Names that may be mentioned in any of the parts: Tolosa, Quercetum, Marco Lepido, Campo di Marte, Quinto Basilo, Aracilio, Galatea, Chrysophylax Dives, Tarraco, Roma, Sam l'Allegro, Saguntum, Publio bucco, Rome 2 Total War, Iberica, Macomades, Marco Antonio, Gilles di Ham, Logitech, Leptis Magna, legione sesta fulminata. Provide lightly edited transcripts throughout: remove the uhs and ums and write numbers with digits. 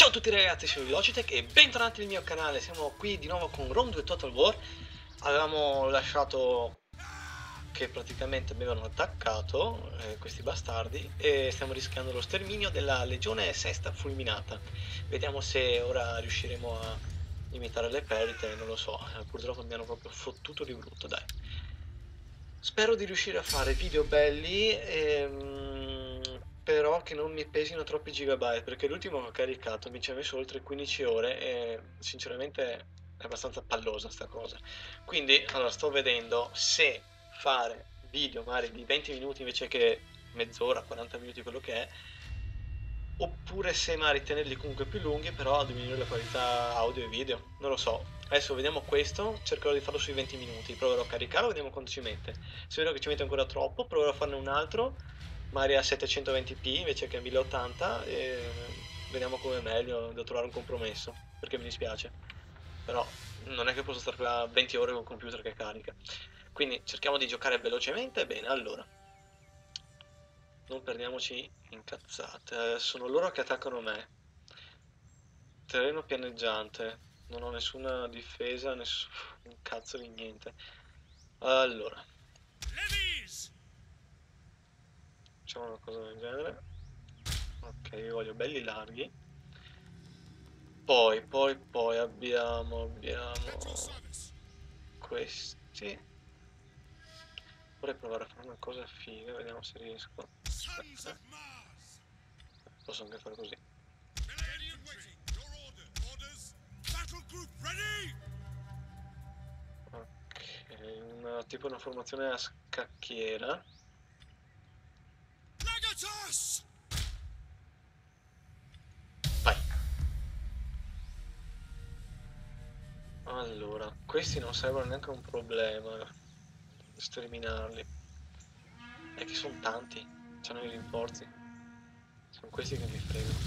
Ciao a tutti ragazzi, sono Logitech e bentornati nel mio canale. Siamo qui di nuovo con Rome 2 Total War. Avevamo lasciato che praticamente avevano attaccato questi bastardi e stiamo rischiando lo sterminio della legione sesta fulminata. Vediamo se ora riusciremo a limitare le perdite, non lo so, purtroppo mi hanno proprio fottuto di brutto, dai. Spero di riuscire a fare video belli però che non mi pesino troppi gigabyte, perché l'ultimo che ho caricato mi ci ha messo oltre 15 ore e sinceramente è abbastanza pallosa sta cosa. Quindi allora sto vedendo se fare video magari di 20 minuti invece che mezz'ora, 40 minuti quello che è, oppure se magari tenerli comunque più lunghi però diminuire la qualità audio e video, non lo so. Adesso vediamo questo, cercherò di farlo sui 20 minuti, proverò a caricarlo, vediamo quanto ci mette. Se vedo che ci mette ancora troppo proverò a farne un altro magari a 720p invece che a 1080 e vediamo come è meglio, devo trovare un compromesso, perché mi dispiace, però non è che posso stare qua 20 ore con un computer che carica, quindi cerchiamo di giocare velocemente. Bene, allora non perdiamoci in cazzate, sono loro che attaccano me. Terreno pianeggiante, non ho nessuna difesa, nessun cazzo di niente. Allora facciamo una cosa del genere. Ok, io voglio belli larghi. Poi abbiamo questi. Vorrei provare a fare una cosa figa, vediamo se riesco. Posso anche fare così. Ok, tipo una formazione a scacchiera. Vai. Allora, questi non sarebbero neanche un problema sterminarli. È che sono tanti, c'hanno i rinforzi. Sono questi che mi fregano.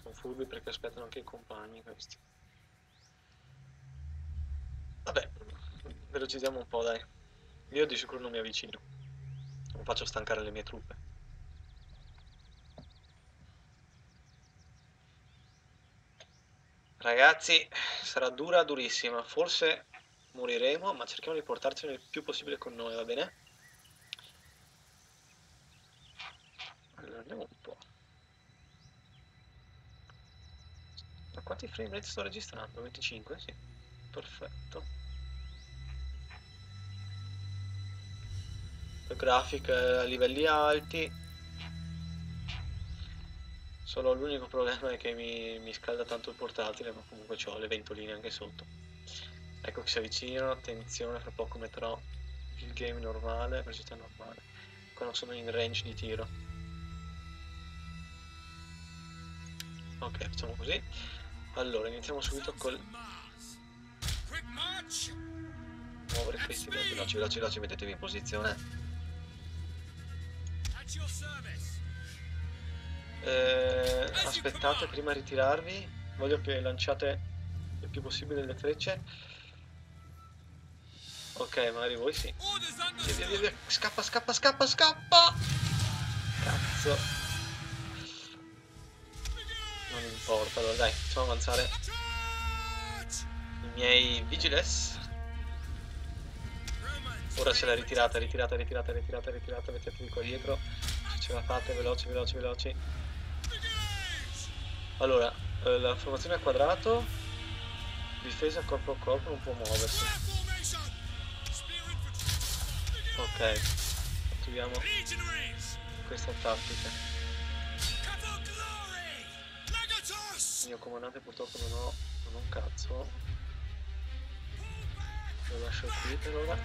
Sono furbi perché aspettano anche i compagni questi. Vabbè, velocizziamo un po', dai. Io di sicuro non mi avvicino, non faccio stancare le mie truppe. Ragazzi, sarà dura, durissima, forse moriremo, ma cerchiamo di portarcene il più possibile con noi, va bene? Allora, andiamo un po'. Ma quanti frame rate sto registrando? 25? Sì, perfetto. Grafiche a livelli alti, solo l'unico problema è che mi scalda tanto il portatile, ma comunque ho le ventoline anche sotto. Ecco che si avvicinano, attenzione, fra poco metterò il game normale, velocità normale, quando sono in range di tiro. Ok, facciamo così. Allora iniziamo subito col muovere questi dai, veloci, mettetevi in posizione. Aspettate prima di ritirarvi, voglio che lanciate il più possibile le frecce. Ok, magari voi sì. Via. Scappa. Cazzo. Non importa, allora dai, facciamo avanzare i miei vigiles. Ora ce la ritirata, mettetevi qua dietro. Se ce la fate, veloci. Allora, la formazione a quadrato, difesa corpo a corpo, non può muoversi. Ok, attiviamo questa tattica. Il mio comandante purtroppo non ho un cazzo. Lo lascio qui per ora.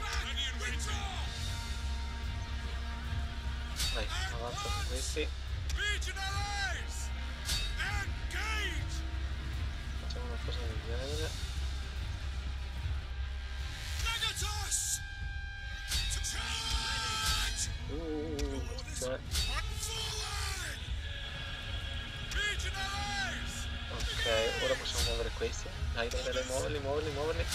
Dai, avanza con questi. Facciamo una cosa del genere. Cioè. Ok, ora possiamo muovere questi. Dai, muoverli.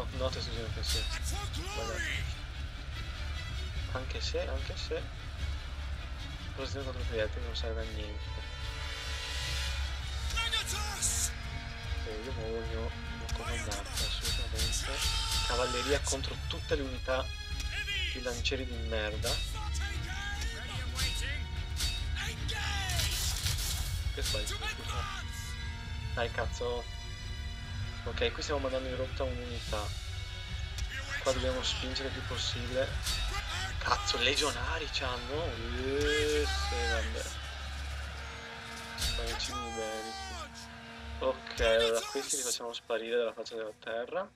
No, no, si deve che sì. Anche se posizione contro i piedi non serve a niente. Io voglio un comandante assolutamente. Cavalleria contro tutte le unità di lancieri di merda. Che sbaglio? Dai cazzo. Ok, qui stiamo mandando in rotta un'unità. Qua dobbiamo spingere il più possibile. Cazzo, legionari c'hanno. Vabbè. Spagnicini iberici. Ok, allora questi li facciamo sparire dalla faccia della terra.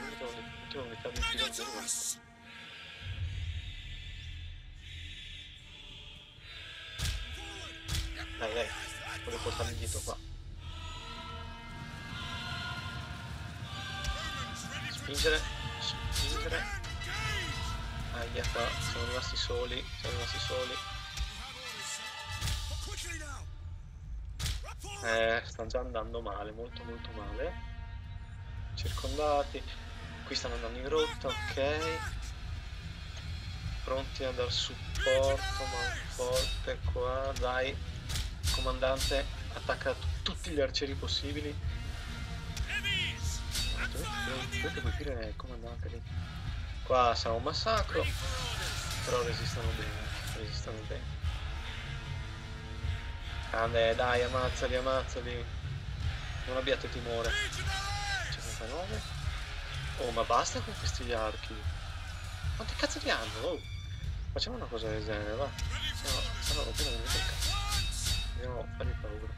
L'ultima unità di tiro del resto. Dai, voglio portarmi indietro qua. Spingere. Aia, qua siamo rimasti soli. Stanno già andando male, molto male. Circondati. Qui stanno andando in rotta, ok. Pronti a dar supporto, manforte qua, dai. Comandante, attacca tutti gli arcieri possibili. Dovete colpire il comandante lì. Qua sarà un massacro. Però resistono bene. Vabbè, dai, ammazzali. Non abbiate timore. 59. Oh, ma basta con questi archi. Quanti cazzo li hanno? Oh. Facciamo una cosa del genere, va. No, appena non mi tocca. Andiamo a fargli paura.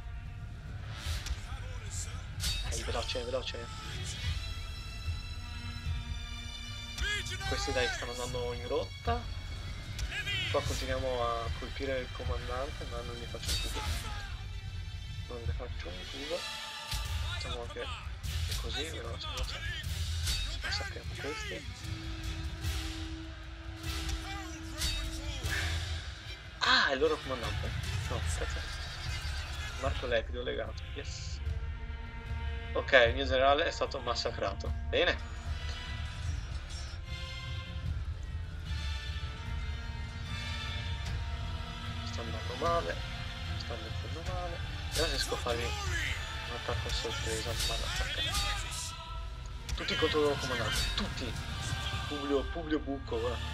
Dai, veloce. Questi dai stanno andando in rotta. Qua continuiamo a colpire il comandante, ma non gli faccio un culo. Facciamo anche così, veloce. Massacchiamo questi. Ah, è il loro comandante. No, cazzo. Marco Lepido legato, yes. Ok, il mio generale è stato massacrato. Bene. Stanno andando male. Vediamo se riesco a fargli un attacco a sorpresa, ma l'attacca. Tutti contro il loro comandante, tutti! Publio bucco, guarda.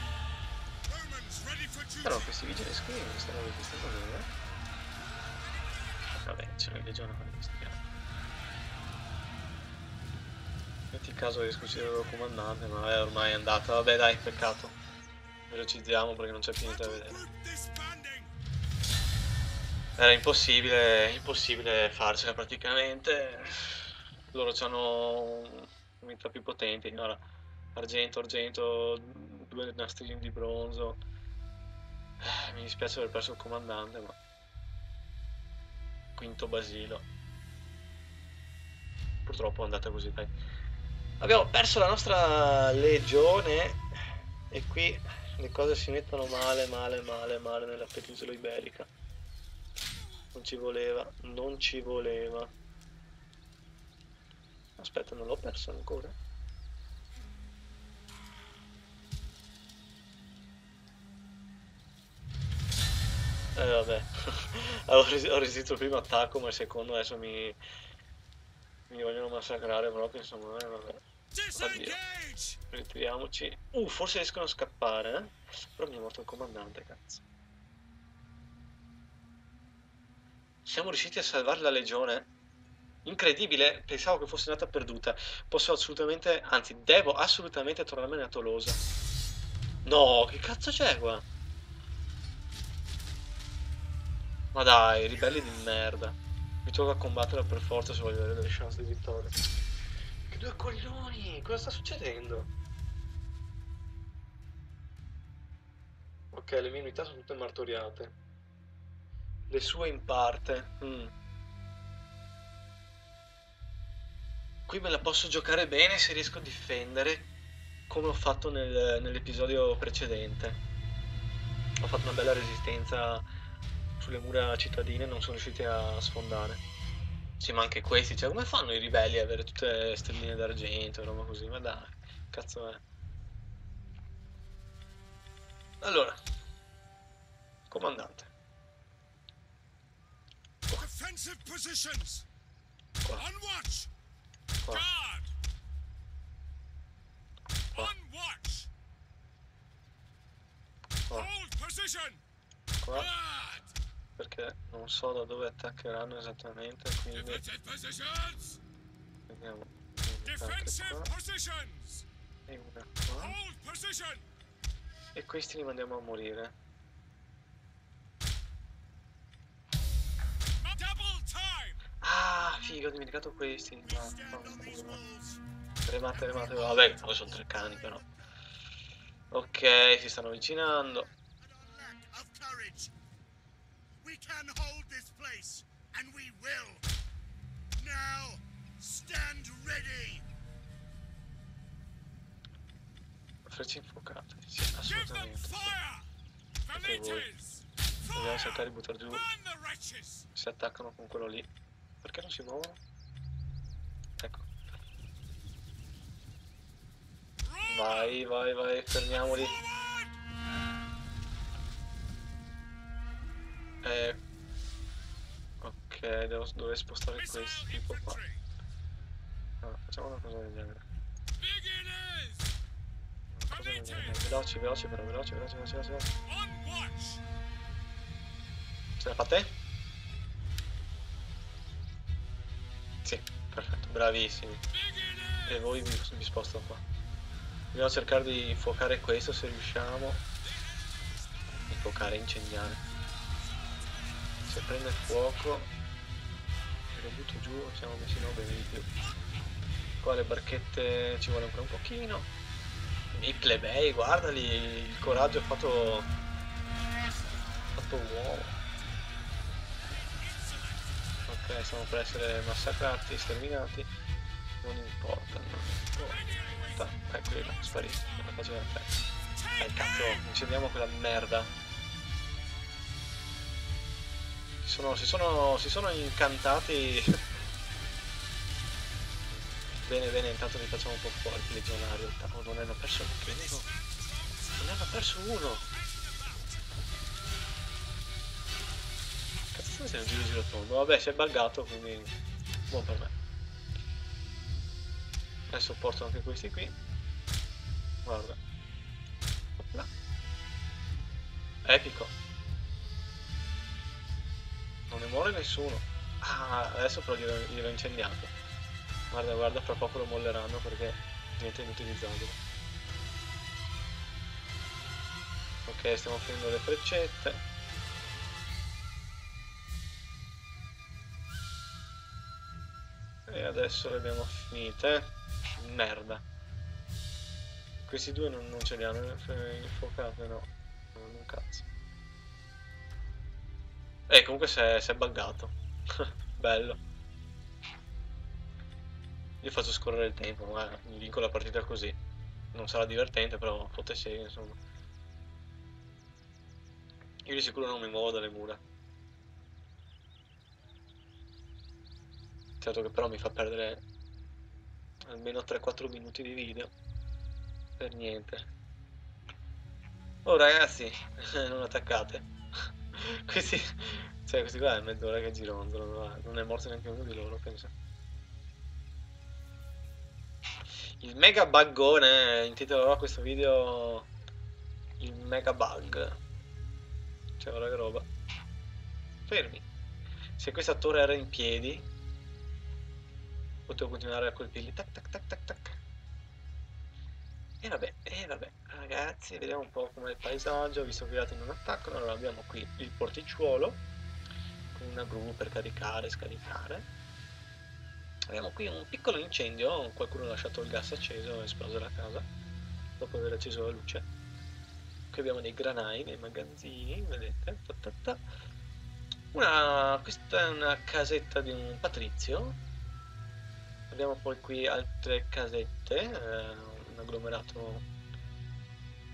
Però questi vigili scrivono, stanno resistendo bene. Vabbè, c'è la legione per resistiamo. In ogni caso riesco a uccidere il loro comandante, ma è ormai andata. Vabbè dai, peccato. Velocizziamo perché non c'è più niente da vedere. Era impossibile farcela praticamente. Loro hanno unità più potenti. Allora, argento, 2 nastrini di bronzo. Mi dispiace aver perso il comandante, ma quinto Basilo. Purtroppo è andata così, dai. Abbiamo perso la nostra legione e qui le cose si mettono male nella penisola iberica. Non ci voleva. Aspetta, non l'ho perso ancora. Vabbè. Ho resistito il primo attacco, ma il secondo adesso mi vogliono massacrare proprio, insomma, vabbè. Addio. Ritiriamoci. Forse riescono a scappare, eh? Però mi è morto il comandante, cazzo. Siamo riusciti a salvare la legione? Incredibile, pensavo che fosse andata perduta. Devo assolutamente tornarmene a Tolosa. No, che cazzo c'è qua? Ma dai, ribelli di merda. Mi tocca combattere per forza se voglio avere delle chance di vittoria. Che due coglioni, cosa sta succedendo? Ok, le mie unità sono tutte martoriate. Le sue in parte. Qui me la posso giocare bene se riesco a difendere, come ho fatto nell'episodio precedente. Ho fatto una bella resistenza sulle mura cittadine, non sono riusciti a sfondare. Sì, ma anche questi, cioè come fanno i ribelli ad avere tutte stelline d'argento, roba così, ma dai, cazzo è. Allora, comandante. Defensive positions. On watch. Guard. On watch. Hold position. Guard. Perché non so da dove attaccheranno esattamente, quindi vediamo. Defensive positions. E una qua. Hold position. E questi li mandiamo a morire. Ah, figo, ho dimenticato questi. No. Remate. Vabbè, poi sono tre cani però. Ok, si stanno avvicinando. Frecce infuocate, sì, assolutamente. Perché voi dobbiamo saltare e buttare giù. Si attaccano con quello lì. Perché non si muovono? Ecco. Vai, fermiamoli. Ok, dovrei spostare questo tipo qua. Allora, facciamo una cosa del genere. Veloci, però, veloci. Ce la fate? Sì, perfetto, bravissimi. E voi vi sposto qua. Dobbiamo cercare di fuocare questo se riusciamo. Incendiare. Se prende fuoco, lo butto giù, siamo messi in ordine di più. Qua le barchette ci vuole ancora un pochino. I plebei, guardali, il coraggio è fatto uomo. Ok, stiamo per essere massacrati, sterminati, non importa. Eccoli là, spariti, non la faccio da pezzo. Cazzo, incendiamo quella merda. Si sono incantati. Bene, intanto li facciamo un po' fuori, il legionario. Non hanno perso uno. Se non giro tondo, vabbè, si è buggato, quindi buon per me. Adesso porto anche questi qui, guarda. Là. Epico, non ne muore nessuno. Ah, adesso però glielo ho incendiato, guarda, fra poco lo molleranno perché diventa inutilizzabile. Ok, stiamo finendo le freccette. E adesso le abbiamo finite. Merda. Questi due non ce li hanno infuocate, no. Non cazzo. E comunque si è buggato. Bello. Io faccio scorrere il tempo, ma vinco la partita così. Non sarà divertente, però potesse, insomma. Io di sicuro non mi muovo dalle mura. Certo che però mi fa perdere almeno 3-4 minuti di video per niente. Oh ragazzi, non attaccate. questi qua è mezz'ora che gironzolano, non è morto neanche uno di loro, penso. Il mega buggone, intitolerò questo video il mega bug. Cioè guarda che roba. Fermi. Se questo attore era in piedi potevo continuare a colpirli, tac. E vabbè, ragazzi, vediamo un po' com'è il paesaggio, visto che gli altri non attaccano. Allora abbiamo qui il porticciuolo, con una gru per caricare e scaricare. Abbiamo qui un piccolo incendio, qualcuno ha lasciato il gas acceso e esploso la casa, dopo aver acceso la luce. Qui abbiamo dei granai, dei magazzini, vedete, Questa è una casetta di un patrizio. Abbiamo poi qui altre casette, un agglomerato,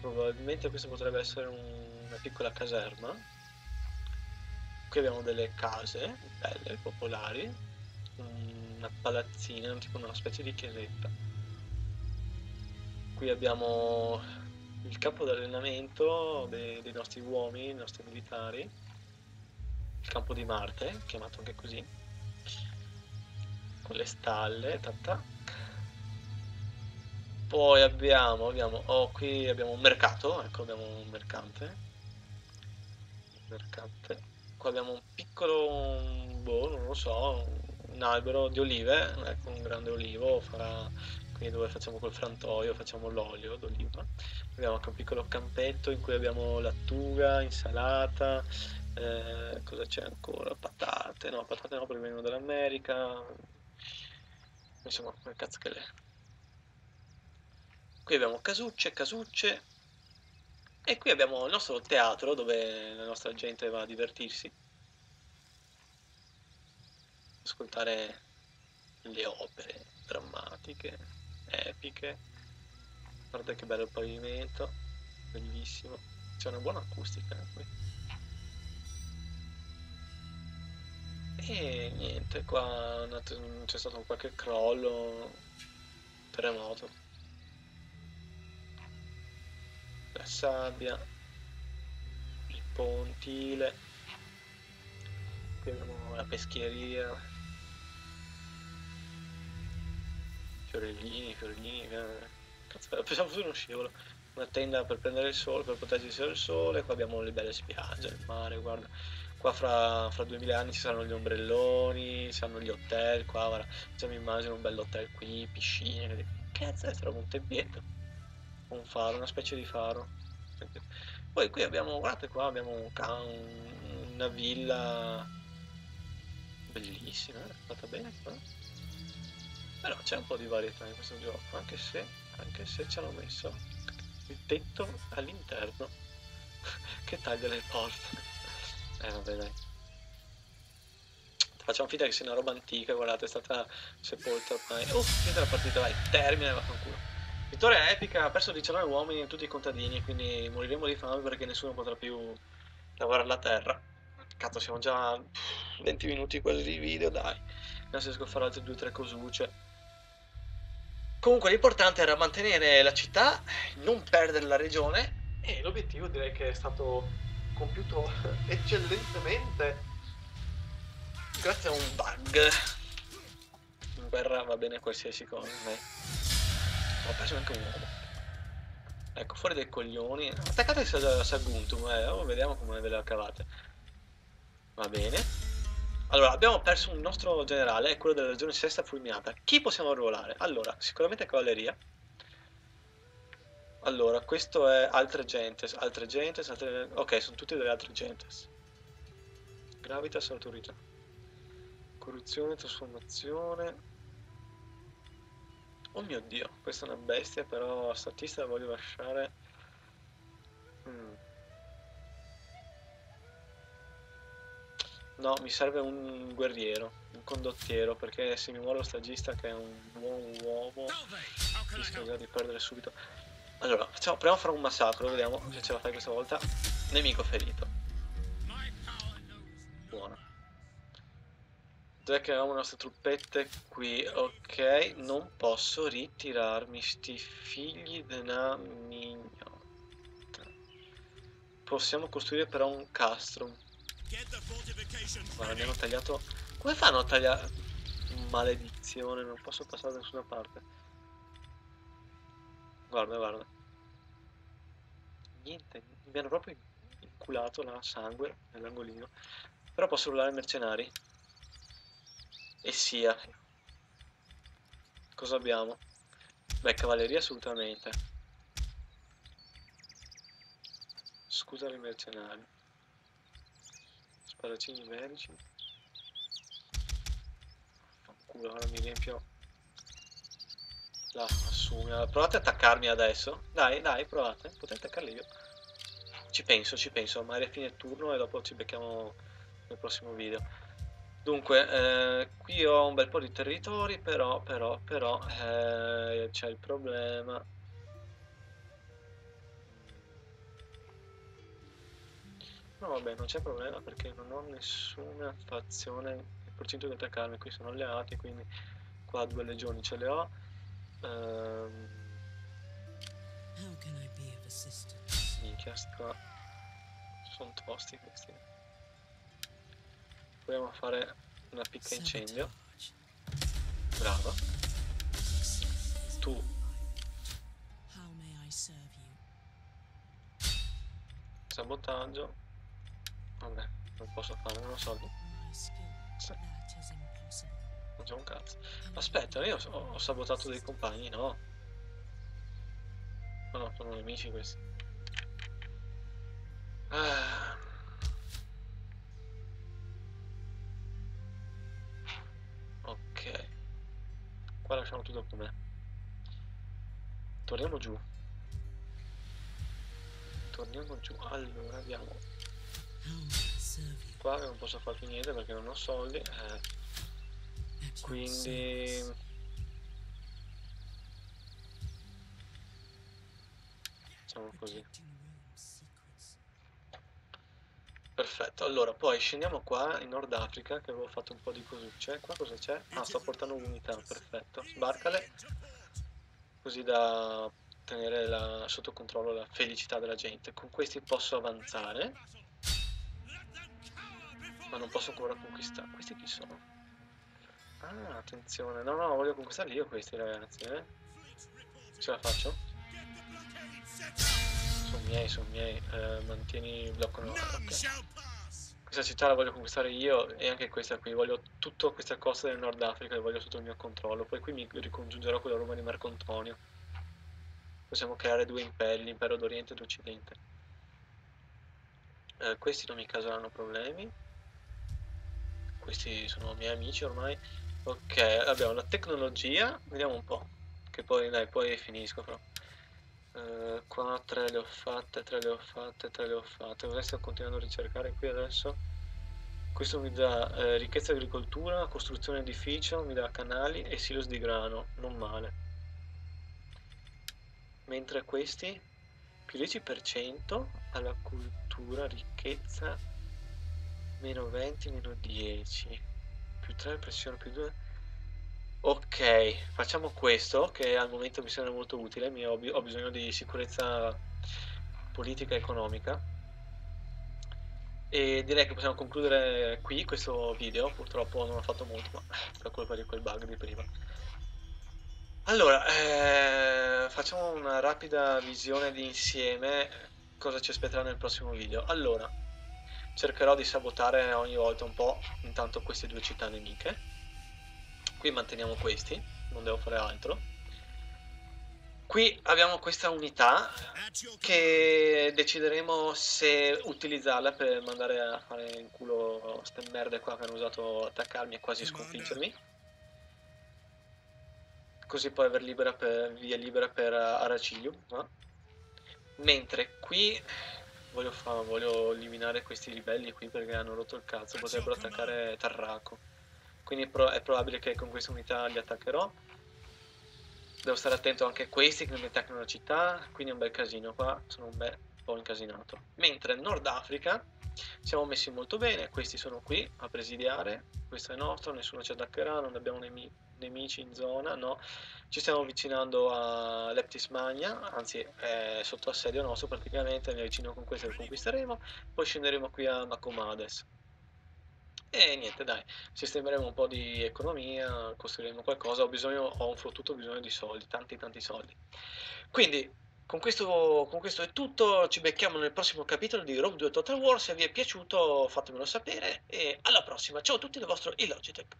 probabilmente questo potrebbe essere una piccola caserma. Qui abbiamo delle case belle, popolari, una palazzina, tipo una specie di chiesetta. Qui abbiamo il campo d'allenamento dei nostri uomini, dei nostri militari, il campo di Marte, chiamato anche così, con le stalle, Poi abbiamo un mercato, ecco, abbiamo un mercante. Qua abbiamo un piccolo, non lo so, un albero di olive, ecco, un grande olivo, qui dove facciamo col frantoio, facciamo l'olio d'oliva. Abbiamo anche un piccolo campetto in cui abbiamo lattuga, insalata, cosa c'è ancora? Patate, no, patate no, perché vengono dall'America, insomma, come cazzo che le... Qui abbiamo casucce, e qui abbiamo il nostro teatro dove la nostra gente va a divertirsi, ascoltare le opere drammatiche, epiche. Guarda che bello il pavimento, bellissimo, c'è una buona acustica qui. E niente, qua c'è stato qualche crollo, terremoto. La sabbia, il pontile, qui abbiamo la pescheria, fiorellini, cazzo, pensavo fosse uno scivolo, una tenda per prendere il sole, per proteggersi dal sole. Qua abbiamo le belle spiagge, il mare, guarda, qua fra 2000 anni ci saranno gli ombrelloni, ci saranno gli hotel, qua guarda, mi immagino un bel hotel qui, piscine, che cazzo è, sarà un tempietto. Un faro, una specie di faro. Poi qui abbiamo, guardate qua, abbiamo una villa bellissima, è fatta bene qua. Però c'è un po' di varietà in questo gioco, anche se ci hanno messo il tetto all'interno che taglia le porte. Vabbè, dai. Facciamo finta che sia una roba antica, guardate, è stata sepolta ormai. Oh, finita la partita, vai, termina e va con culo. Vittoria epica, ha perso 19 uomini e tutti i contadini, quindi moriremo di fame perché nessuno potrà più lavorare la terra. Cazzo, siamo già 20 minuti quasi di video, dai. Non riesco a fare altre 2 o 3 cosucce. Comunque l'importante era mantenere la città, non perdere la regione, e l'obiettivo direi che è stato compiuto eccellentemente grazie a un bug. In guerra va bene qualsiasi cosa, ho perso anche un uomo, ecco, fuori dai coglioni. Attaccate a Saguntum, vediamo come ve la cavate. Va bene, allora abbiamo perso un nostro generale, quello della legione sesta fulminata. Chi possiamo arruolare? Allora, sicuramente cavalleria. Allora, questo è altre gentes, ok, sono tutte delle altre gentes. Gravitas, autorità, corruzione, trasformazione. Oh mio Dio, questa è una bestia, però statista la voglio lasciare. No, mi serve un guerriero, un condottiero, perché se mi muore lo stagista che è un buon uomo rischio già di perdere subito. Allora, proviamo a fare un massacro, vediamo se ce la fai questa volta. Nemico ferito. Buona. Che avevamo le nostre truppette qui, ok, non posso ritirarmi, sti figli di una mignotta. Possiamo costruire però un castrum. Guarda, abbiamo tagliato, come fanno a tagliare? Maledizione, non posso passare da nessuna parte. Guarda, niente, mi hanno proprio inculato la sangue nell'angolino. Però posso urlare mercenari. E sia, cosa abbiamo? Beh, cavalleria assolutamente. Scusami i mercenari. Sparacini belgi. Fanculo, ora mi riempio la assumia. Provate a attaccarmi adesso. Dai, provate. Potete attaccarli io. Ci penso. Magari a fine turno e dopo ci becchiamo nel prossimo video. Dunque, qui ho un bel po' di territori, però c'è il problema. No, vabbè, non c'è problema perché non ho nessuna fazione 50% di attaccarmi, qui sono alleati, quindi qua due legioni ce le ho. Minchia, qua sono tosti questi. Proviamo a fare una picca incendio. Brava. Tu sabotaggio. Vabbè, non posso farlo, non lo so. Non c'è un cazzo. Aspetta, io ho sabotato dei compagni, no? Ma no, sono nemici questi. Ok. Qua lasciamo tutto com'è. Torniamo giù. Torniamo giù. Allora abbiamo. Qua non posso far più niente perché non ho soldi. Quindi. Facciamo così. Perfetto, allora poi scendiamo qua in Nord Africa, che avevo fatto un po' di cosucce. Qua cosa c'è? Ah, sto portando unità, perfetto. Sbarcale, così da tenere sotto controllo la felicità della gente. Con questi posso avanzare, ma non posso ancora conquistare. Questi chi sono? Ah, attenzione. No, no, voglio conquistarli io questi ragazzi, eh. Ce la faccio? Sono miei, sono miei. Mantieni il blocco 9. Okay. Questa città la voglio conquistare io, e anche questa qui. Voglio tutta questa costa del Nord Africa, la voglio sotto il mio controllo. Poi qui mi ricongiungerò con la Roma di Marco Antonio. Possiamo creare due imperi, l'impero d'Oriente e d'Occidente. Questi non mi causeranno problemi. Questi sono miei amici ormai. Ok, abbiamo la tecnologia. Vediamo un po'. Che poi, dai, poi finisco però. Qua tre le ho fatte, adesso sto continuando a ricercare qui adesso. Questo mi dà ricchezza di agricoltura, costruzione edificio, mi dà canali e silos di grano, non male. Mentre questi, più 10% alla cultura, ricchezza, meno 20, meno 10, più 3, pressione, più 2. Ok, facciamo questo che al momento mi sembra molto utile, ho bisogno di sicurezza politica e economica, e direi che possiamo concludere qui questo video. Purtroppo non ho fatto molto, ma per colpa di quel bug di prima. Allora, facciamo una rapida visione di insieme cosa ci aspetterà nel prossimo video. Allora, cercherò di sabotare ogni volta un po' intanto queste due città nemiche. Qui manteniamo questi, non devo fare altro. Qui abbiamo questa unità che decideremo se utilizzarla per mandare a fare in culo ste merde qua che hanno usato attaccarmi e quasi sconfiggermi. Così poi aver libera via libera per Aracilio, no? Mentre qui voglio eliminare questi ribelli qui perché hanno rotto il cazzo, potrebbero attaccare Tarraco. Quindi è probabile che con questa unità li attaccherò. Devo stare attento anche a questi che non mi attaccano la città. Quindi è un bel casino qua. Sono un bel po' incasinato. Mentre in Nord Africa siamo messi molto bene. Questi sono qui a presidiare. Questo è nostro, nessuno ci attaccherà. Non abbiamo nemici in zona, no. Ci stiamo avvicinando a Leptis Magna. Anzi, è sotto assedio nostro praticamente. Mi avvicino con questo e lo conquisteremo. Poi scenderemo qui a Macomades. E niente, dai, sistemeremo un po' di economia, costruiremo qualcosa. Ho un fottuto bisogno di soldi, tanti soldi. Quindi con questo è tutto, ci becchiamo nel prossimo capitolo di Rome 2 Total War. Se vi è piaciuto fatemelo sapere e alla prossima. Ciao a tutti, dal vostro Logitech.